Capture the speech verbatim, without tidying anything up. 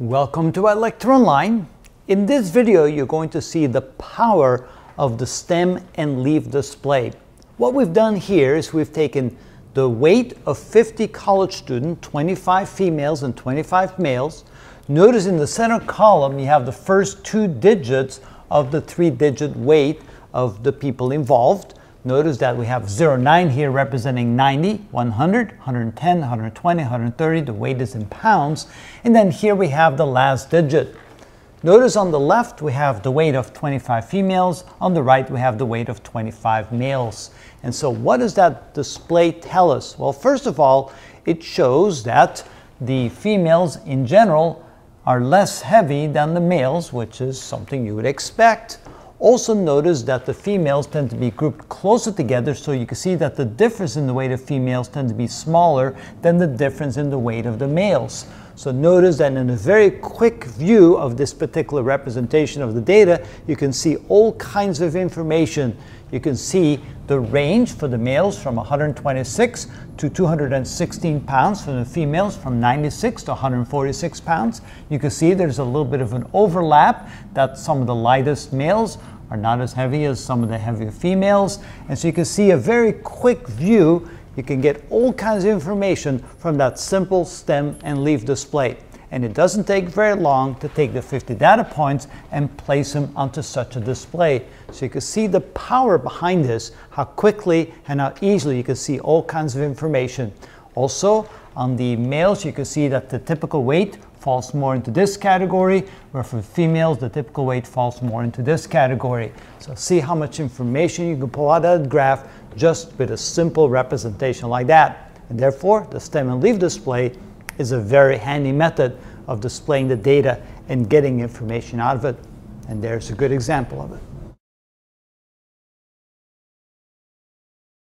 Welcome to ElectroOnline. In this video, you're going to see the power of the stem and leaf display. What we've done here is we've taken the weight of fifty college students, twenty-five females and twenty-five males. Notice in the center column, you have the first two digits of the three-digit weight of the people involved. Notice that we have zero nine here representing ninety, one hundred, one hundred ten, one hundred twenty, one hundred thirty, the weight is in pounds, and then here we have the last digit. Notice on the left we have the weight of twenty-five females, on the right we have the weight of twenty-five males. And so what does that display tell us? Well, first of all, it shows that the females in general are less heavy than the males, which is something you would expect. Also notice that the females tend to be grouped closer together, so you can see that the difference in the weight of females tend to be smaller than the difference in the weight of the males. So notice that in a very quick view of this particular representation of the data, you can see all kinds of information. You can see the range for the males from one hundred twenty-six to two hundred sixteen pounds, for the females from ninety-six to one hundred forty-six pounds. You can see there's a little bit of an overlap, that some of the lightest males are not as heavy as some of the heavier females. And so you can see a very quick view. You can get all kinds of information from that simple stem and leaf display. And it doesn't take very long to take the fifty data points and place them onto such a display. So you can see the power behind this, how quickly and how easily you can see all kinds of information. Also, on the males, you can see that the typical weight falls more into this category, where for females, the typical weight falls more into this category. So see how much information you can pull out of that graph just with a simple representation like that. And therefore, the stem and leaf display is a very handy method of displaying the data and getting information out of it. And there's a good example of it.